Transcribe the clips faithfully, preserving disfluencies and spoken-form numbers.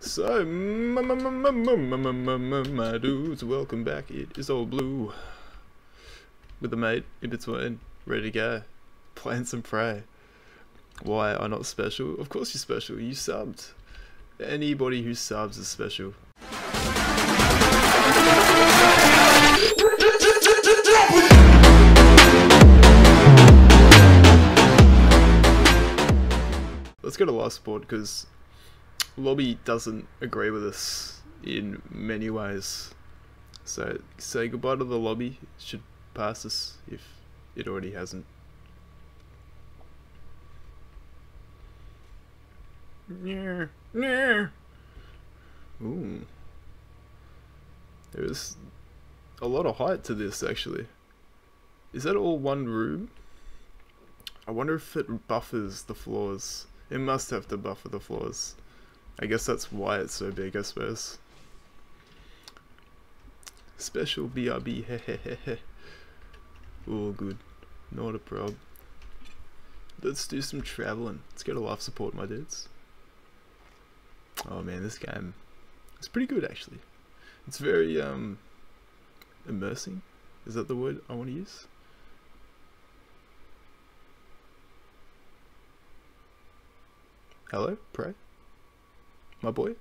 So, my dudes, welcome back. It is all blue with the mate in between, ready to go, playing some Prey. Why are not special? Of course you're special. You subbed. Anybody who subs is special. Let's go to last support because Lobby doesn't agree with us in many ways. So say goodbye to the Lobby. It should pass us if it already hasn't. Near, near. Ooh. There's a lot of height to this actually. Is that all one room? I wonder if it buffers the floors. It must have to buffer the floors. I guess that's why it's so big, I suppose. Special B R B, hehehehe. All good. Not a problem. Let's do some traveling. Let's go to life support, my dudes. Oh man, this game is pretty good actually. It's very um, immersing. Is that the word I want to use? Hello, Prey, my boy.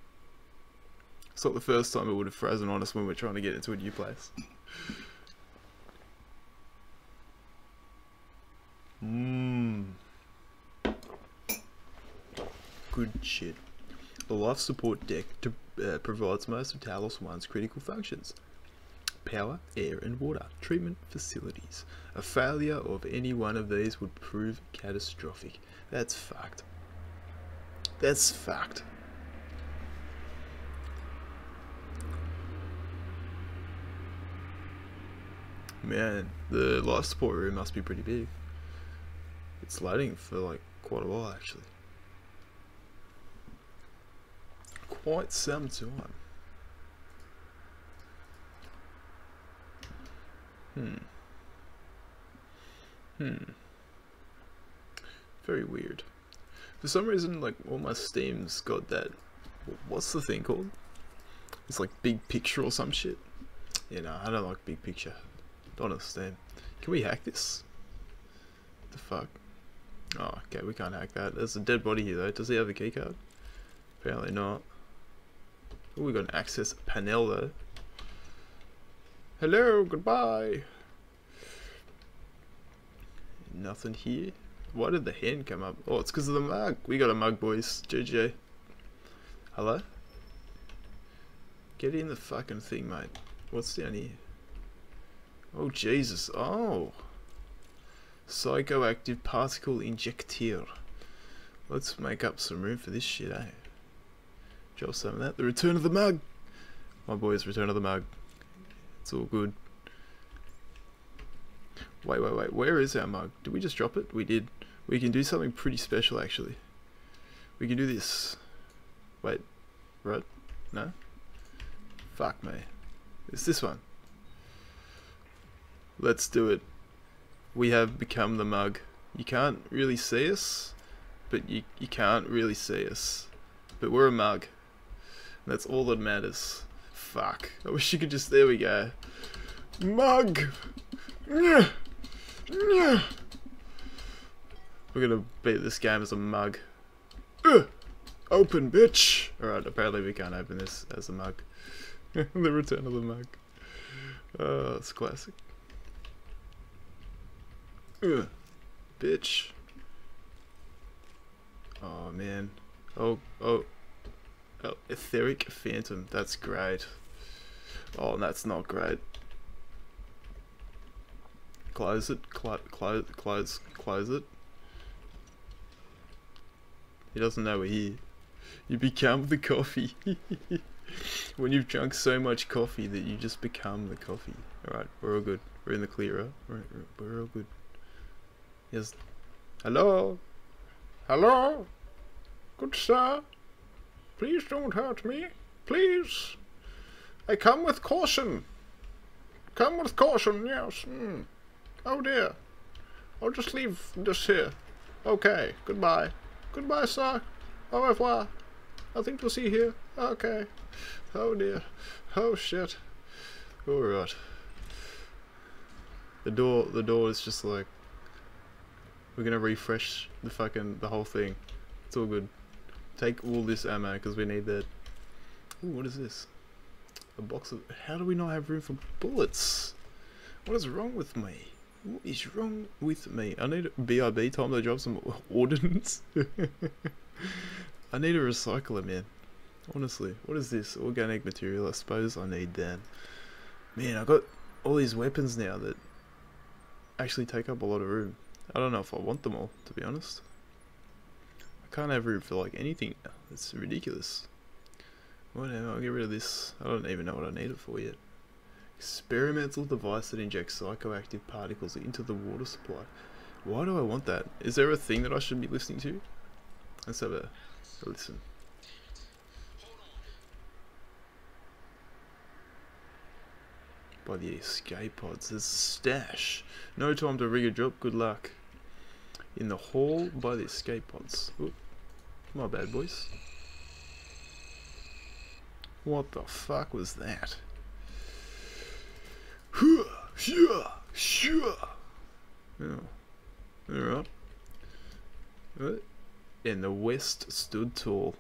It's not the first time it would have frozen on us when we're trying to get into a new place. Mmm. Good shit. The life support deck to, uh, provides most of Talos one's critical functions. Power, air and water, treatment facilities. A failure of any one of these would prove catastrophic. That's fucked. That's fact. Man, the life support room must be pretty big. It's loading for like quite a while actually. Quite some time. Hmm. Hmm. Very weird. For some reason, like, all my Steam's got that, what's the thing called? It's like Big Picture or some shit. Yeah, no, I don't like Big Picture. Don't understand. Can we hack this? What the fuck? Oh, okay, we can't hack that. There's a dead body here, though. Does he have a keycard? Apparently not. Oh, we got an access panel, though. Hello, goodbye! Nothing here. Why did the hand come up? Oh, it's because of the mug. We got a mug, boys. G G. Hello? Get in the fucking thing, mate. What's down here? Oh, Jesus. Oh. Psychoactive Particle Injector. Let's make up some room for this shit, eh? Drop some of that. The return of the mug. My boys, return of the mug. It's all good. Wait, wait, wait. Where is our mug? Did we just drop it? We did. We can do something pretty special, actually. We can do this. Wait. Right? No? Fuck me. It's this one. Let's do it. We have become the mug. You can't really see us, but you, you can't really see us. But we're a mug. And that's all that matters. Fuck. I wish you could just... There we go. Mug! We're gonna beat this game as a mug. Uh, open, bitch! Alright, apparently we can't open this as a mug. The return of the mug. Oh, it's classic. Uh, bitch. Oh, man. Oh, oh. Oh, etheric phantom. That's great. Oh, that's not great. Close it, close, close, close, close it. He doesn't know we're here. You become the coffee. When you've drunk so much coffee that you just become the coffee. Alright, we're all good. We're in the clearer. We're, we're all good. Yes. Hello? Hello? Good sir? Please don't hurt me. Please. I come with caution. Come with caution, yes. Mm. Oh dear. I'll just leave this here. Okay, goodbye. Goodbye, sir. Au revoir. Nothing to see here. Okay. Oh dear. Oh shit. Alright. The door, the door is just like, we're gonna refresh the fucking, the whole thing. It's all good. Take all this ammo, because we need that. Ooh, what is this? A box of, how do we not have room for bullets? What is wrong with me? What is wrong with me? I need B I B time to drop some ordnance. I need a recycler, man. Honestly, what is this? Organic material, I suppose I need that. Man, I got all these weapons now that actually take up a lot of room. I don't know if I want them all, to be honest. I can't have room for like anything now. It's ridiculous. Whatever, I'll get rid of this. I don't even know what I need it for yet. Experimental device that injects psychoactive particles into the water supply. Why do I want that? Is there a thing that I should be listening to? Let's have a, a listen. By the escape pods. There's a stash. No time to rig a drop. Good luck. In the hall by the escape pods. Oop. My bad, boys. What the fuck was that? Sure, sure. Oh. Alright. And the west stood tall.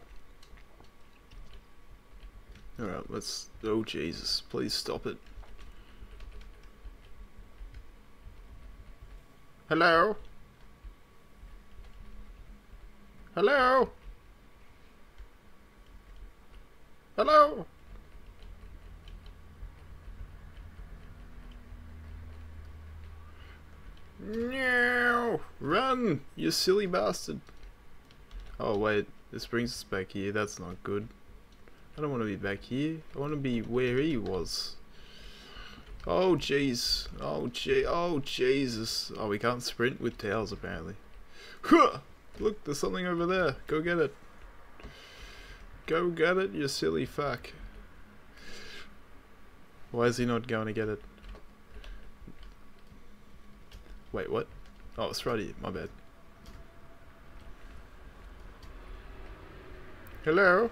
Alright, let's. Oh, Jesus. Please stop it. Hello? Hello? Hello? No! Run, you silly bastard. Oh wait, this brings us back here, that's not good. I don't want to be back here, I want to be where he was. Oh jeez, oh gee, oh Jesus. Oh, we can't sprint with towels apparently. Huh! Look, there's something over there. Go get it. Go get it, you silly fuck. Why is he not going to get it? Wait, what? Oh, it's right here, my bad. Hello?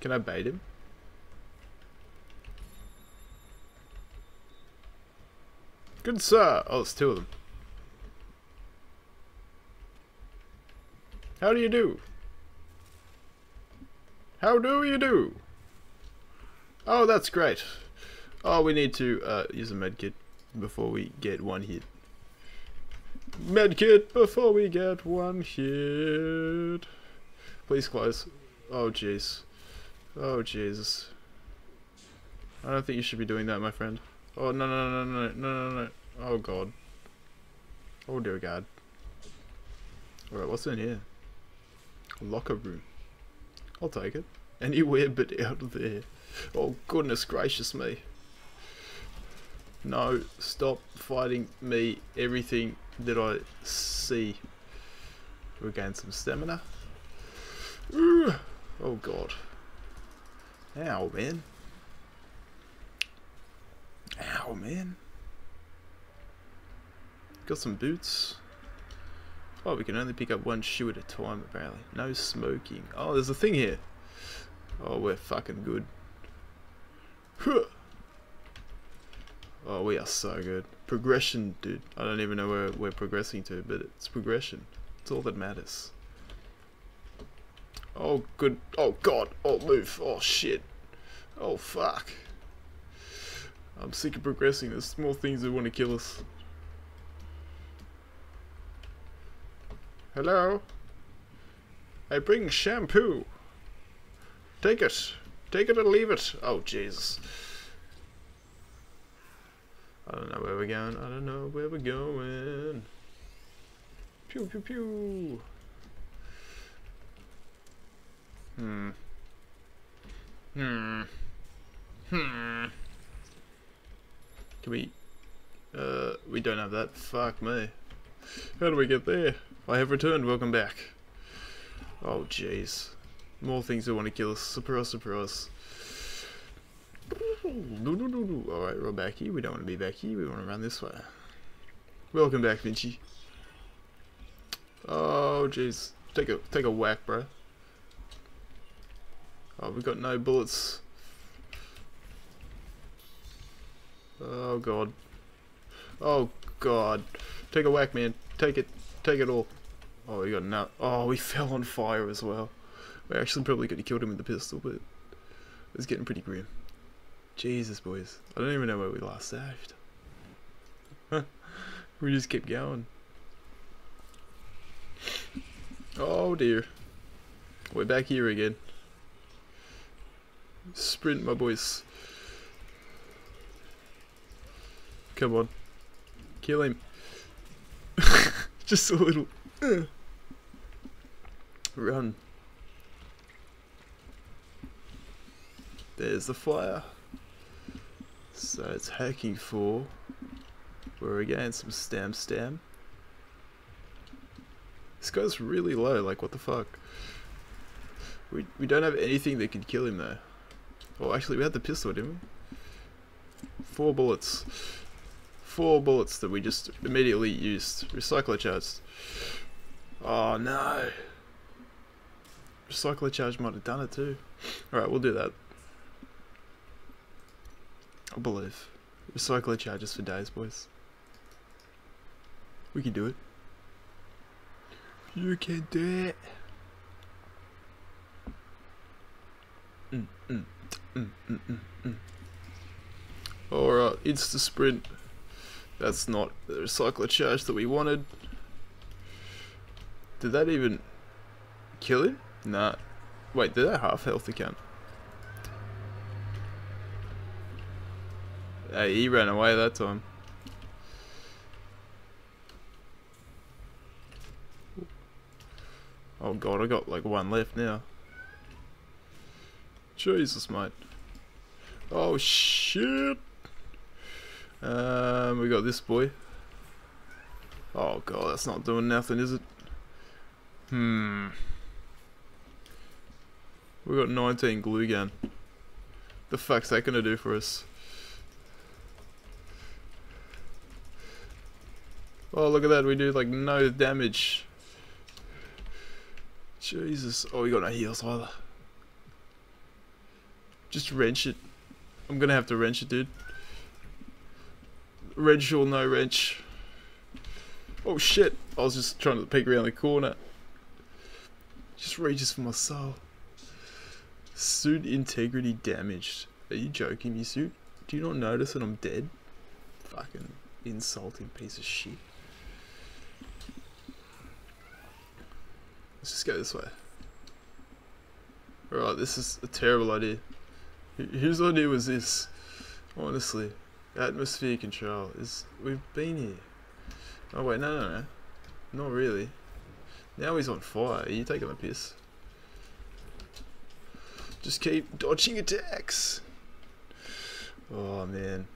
Can I bait him? Good sir! Oh, it's two of them. How do you do? How do you do? Oh, that's great. Oh, we need to uh, use a medkit before we get one hit. Medkit before we get one hit. Please close. Oh, jeez. Oh, Jesus. I don't think you should be doing that, my friend. Oh no no no no no no no! Oh god! Oh dear god! All right, what's in here? Locker room. I'll take it. Anywhere but out of there. Oh goodness gracious me! No! Stop fighting me! Everything that I see. We'll gain some stamina. Ooh. Oh god! Ow, man! Ow, man. Got some boots. Oh, we can only pick up one shoe at a time, apparently. No smoking. Oh, there's a thing here. Oh, we're fucking good. Oh, we are so good. Progression, dude. I don't even know where we're progressing to, but it's progression. It's all that matters. Oh, good. Oh, God. Oh, move. Oh, shit. Oh, fuck. I'm sick of progressing. There's small things that want to kill us. Hello? I bring shampoo. Take it. Take it and leave it. Oh, Jesus. I don't know where we're going. I don't know where we're going. Pew, pew, pew. Hmm. Hmm. Hmm. Can we, uh, we don't have that, fuck me. How do we get there? I have returned, welcome back. Oh jeez. More things that want to kill us, surprise, surprise. Alright, we're back here, we don't want to be back here, we want to run this way. Welcome back, Vinci. Oh jeez, take a, take a whack, bro. Oh, we've got no bullets. Oh god. Oh god. Take a whack, man. Take it. Take it all. Oh, we got no. Oh, we fell on fire as well. We actually probably could have killed him with the pistol, but it's getting pretty grim. Jesus, boys. I don't even know where we last saved. We just kept going. Oh dear. We're back here again. Sprint, my boys. Come on. Kill him. Just a little. Uh. Run. There's the fire. So it's hacking for. We're again some stam stam. This guy's really low, like what the fuck. We, we don't have anything that could kill him though. Well, actually we had the pistol, didn't we? Four bullets. Four bullets that we just immediately used. Recycler charged. Oh no. Recycler charge might have done it too. Alright, we'll do that. I believe. Recycler charges for days, boys. We can do it. You can do it. Mm, mm, mm, mm, mm, mm. Alright, insta sprint. That's not the recycler charge that we wanted. Did that even kill him? Nah. Wait, did that half health account? Hey, he ran away that time. Oh god, I got like one left now. Jesus, mate. Oh shit. Um, we got this boy. Oh god, that's not doing nothing, is it? Hmm. We got nineteen glue gun. The fuck's that gonna do for us? Oh, look at that, we do like no damage. Jesus. Oh, we got no heals either. Just wrench it. I'm gonna have to wrench it, dude. Wrench or no wrench. Oh shit, I was just trying to peek around the corner. Just reaches for my soul. Suit integrity damaged. Are you joking me, suit? Do you not notice that I'm dead? Fucking insulting piece of shit. Let's just go this way. Alright, this is a terrible idea. Whose idea was this? Honestly. Atmosphere control is... We've been here. Oh wait, no, no, no. Not really. Now he's on fire. Are you taking a piss? Just keep dodging attacks. Oh man.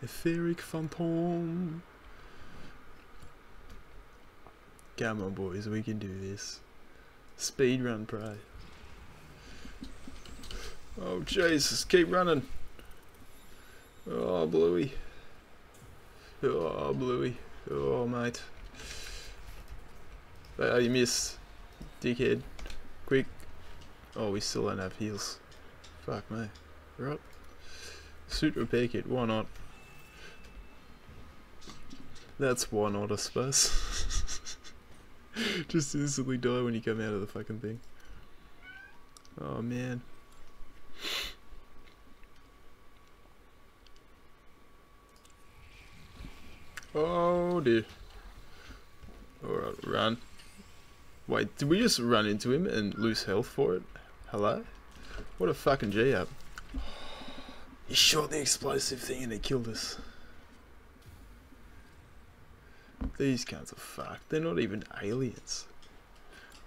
Etheric Fantôme. Come on boys, we can do this. Speed run Prey. Oh Jesus, keep running. Oh Bluey. Oh Bluey. Oh mate. Oh, you missed. Dickhead. Quick. Oh, we still don't have heals. Fuck me. Right. Suit repair kit, why not? That's why not, I suppose. Just instantly die when you come out of the fucking thing. Oh man. Oh dear. Alright, run. Wait, did we just run into him and lose health for it? Hello? What a fucking G-up. He shot the explosive thing and they killed us. These cunts are fucked. They're not even aliens.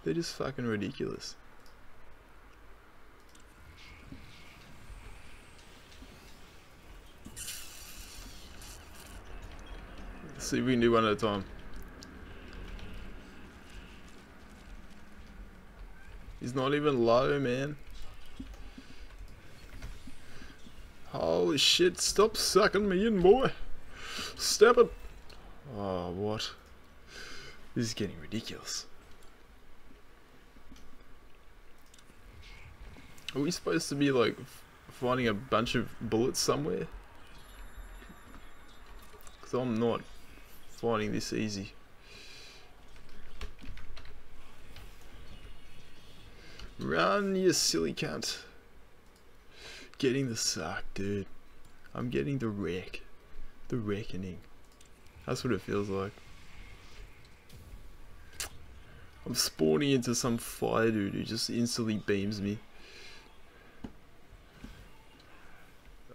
They're just fucking ridiculous. Let's see if we can do one at a time. He's not even low, man. Holy shit, stop sucking me in, boy. Stop it. Oh, what? This is getting ridiculous. Are we supposed to be like finding a bunch of bullets somewhere? Because I'm not finding this easy. Run, you silly cunt. Getting the sack, dude. I'm getting the wreck. The reckoning. That's what it feels like. I'm spawning into some fire dude who just instantly beams me.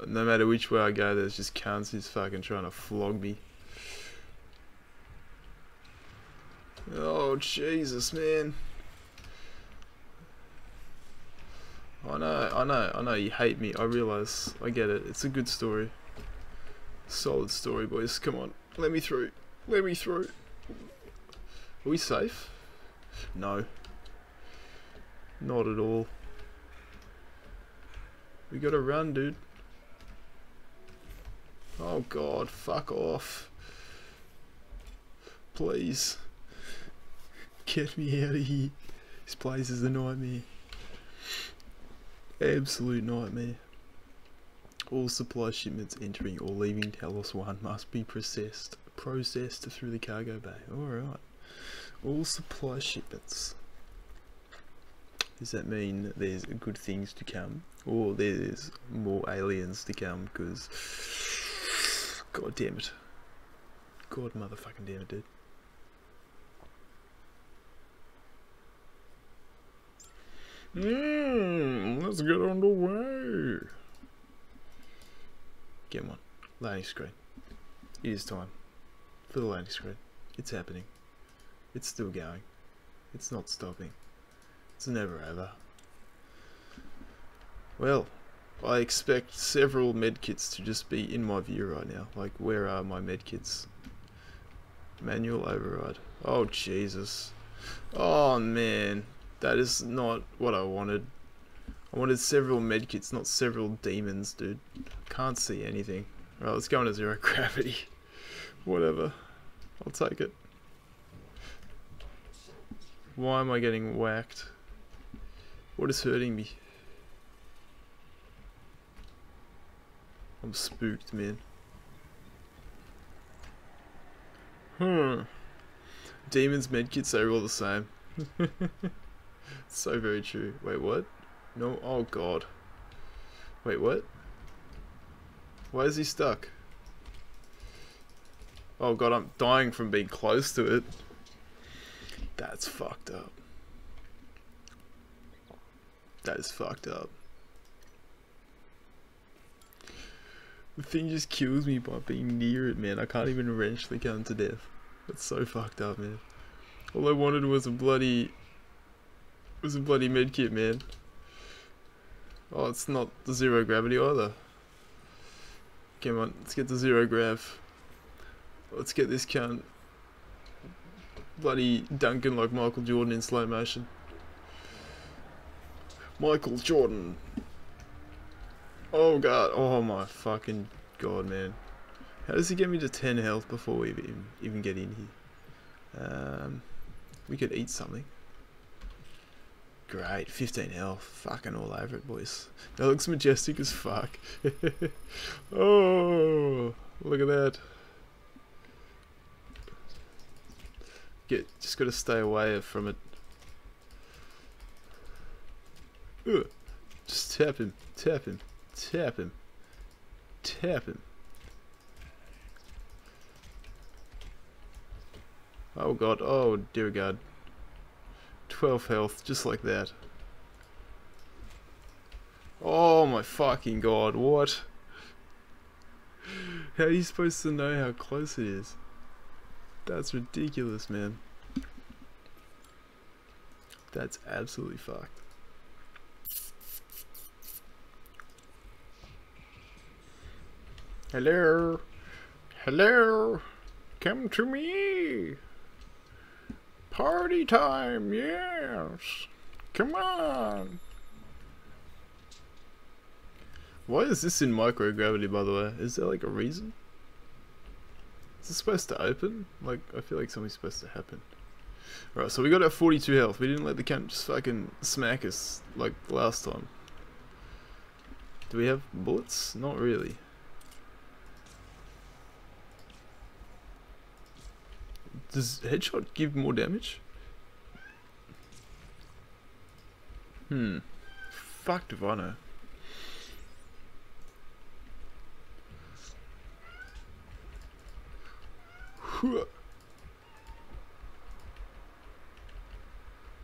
No matter which way I go, there's just cunts who's fucking trying to flog me. Oh, Jesus, man. I know, I know, I know you hate me. I realise. I get it. It's a good story. Solid story, boys. Come on. Let me through. Let me through. Are we safe? No. Not at all. We gotta run, dude. Oh, God. Fuck off. Please. Get me out of here. This place is a nightmare. Absolute nightmare. All supply shipments entering or leaving Talos one must be processed processed through the cargo bay. Alright. All supply shipments. Does that mean that there's good things to come? Or there's more aliens to come? Because... God damn it. God motherfucking damn it, dude. Mmm, let's get on the way. Get one. Landing screen. It is time for the landing screen. It's happening. It's still going. It's not stopping. It's never over. Well, I expect several medkits to just be in my view right now. Like, where are my medkits? Manual override. Oh, Jesus. Oh, man. That is not what I wanted. I wanted several medkits, not several demons, dude. Can't see anything. Alright, let's go into zero gravity. Whatever. I'll take it. Why am I getting whacked? What is hurting me? I'm spooked, man. Hmm. Demons, medkits, they're all the same. So very true. Wait, what? No, oh god. Wait, what? Why is he stuck? Oh god, I'm dying from being close to it. That's fucked up. That is fucked up. The thing just kills me by being near it, man. I can't even eventually come to death. That's so fucked up, man. All I wanted was a bloody... was a bloody medkit, man. Oh, it's not the zero gravity either. Come on, let's get the zero grav. Let's get this cunt. Bloody Duncan like Michael Jordan in slow motion. Michael Jordan. Oh god, oh my fucking god, man. How does he get me to ten health before we even, even get in here? Um, we could eat something. Great, fifteen health, fucking all over it, boys. That looks majestic as fuck. Oh, look at that. Get, just gotta stay away from it. Ugh. Just tap him, tap him, tap him, tap him. Oh god, oh dear god. twelve health, just like that. Oh my fucking god, what? How are you supposed to know how close it is? That's ridiculous, man. That's absolutely fucked. Hello? Hello? Come to me! Party time, yes! Come on! Why is this in microgravity, by the way? Is there like a reason? Is it supposed to open? Like, I feel like something's supposed to happen. Alright, so we got our forty-two health. We didn't let the cunt just fucking smack us like last time. Do we have bullets? Not really. Does headshot give more damage? Hmm. Fuck if I know.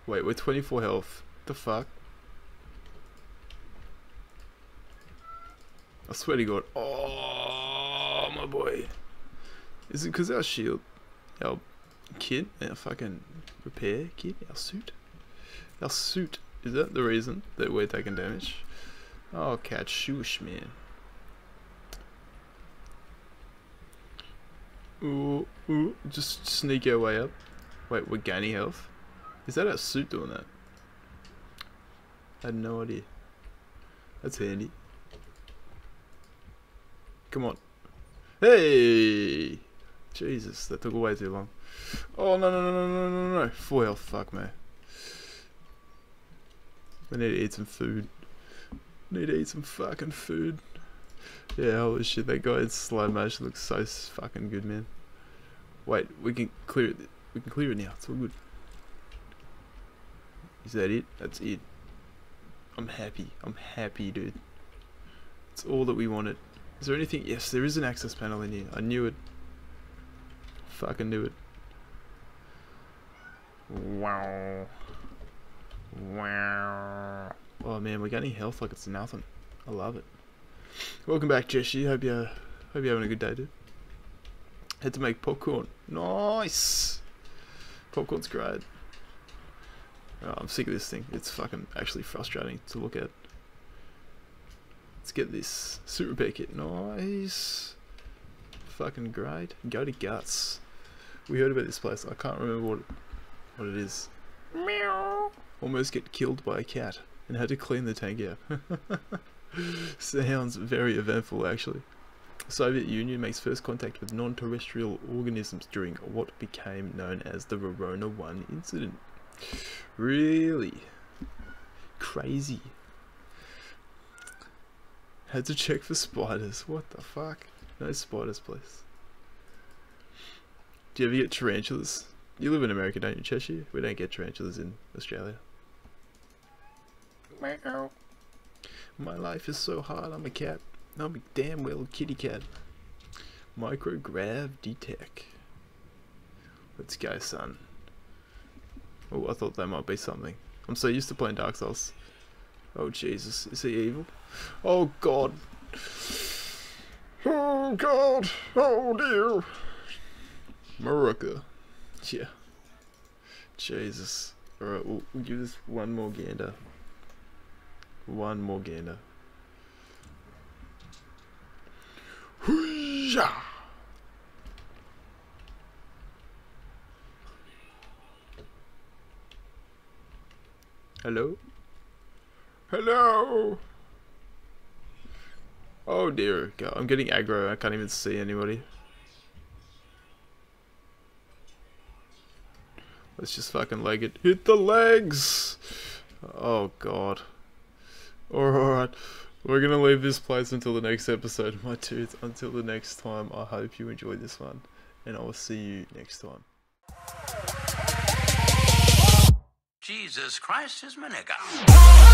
Wait, we're twenty-four health. The fuck? I swear to God. Oh, my boy. Is it because our shield? Our kit? Our fucking repair kit? Our suit? Our suit. Is that the reason that we're taking damage? Oh, cat shoosh, man. Ooh, ooh, just sneak our way up. Wait, we're gaining health? Is that our suit doing that? I had no idea. That's handy. Come on. Hey! Jesus, that took way too long. Oh, no, no, no, no, no, no, no. Full health, fuck, man. We need to eat some food. We need to eat some fucking food. Yeah, holy shit, that guy in slow motion looks so fucking good, man. Wait, we can clear it. We can clear it now. It's all good. Is that it? That's it. I'm happy. I'm happy, dude. It's all that we wanted. Is there anything? Yes, there is an access panel in here. I knew it. Fucking knew it. Wow. Wow. Oh man, we're getting health like it's nothing. I love it. Welcome back, Jesse. Hope you hope you're having a good day, dude. Had to make popcorn. Nice. Popcorn's great. Oh, I'm sick of this thing. It's fucking actually frustrating to look at. Let's get this suit repair kit. Nice. Fucking great. Go to guts. We heard about this place. I can't remember what what it is. Meow. Almost get killed by a cat and had to clean the tank out. Sounds very eventful, actually. Soviet Union makes first contact with non-terrestrial organisms during what became known as the Verona one incident. Really? Crazy. Had to check for spiders. What the fuck? No spiders, please. Do you ever get tarantulas? You live in America, don't you, Cheshire? We don't get tarantulas in Australia. Meow. My life is so hard, I'm a cat. I'm a damn well kitty cat. Micrograv detect. Let's go, son. Oh, I thought that might be something. I'm so used to playing Dark Souls. Oh, Jesus. Is he evil? Oh, God. Oh, God. Oh, dear. Morocco. Yeah. Jesus. Alright, we'll give this one more gander. One more gander. Hoo-yah! Hello? Hello! Oh dear God, I'm getting aggro, I can't even see anybody. Let's just fucking leg it. Hit the legs! Oh God. Alright, we're gonna leave this place until the next episode, my dudes. Until the next time, I hope you enjoyed this one, and I will see you next time. Jesus Christ is my nigga.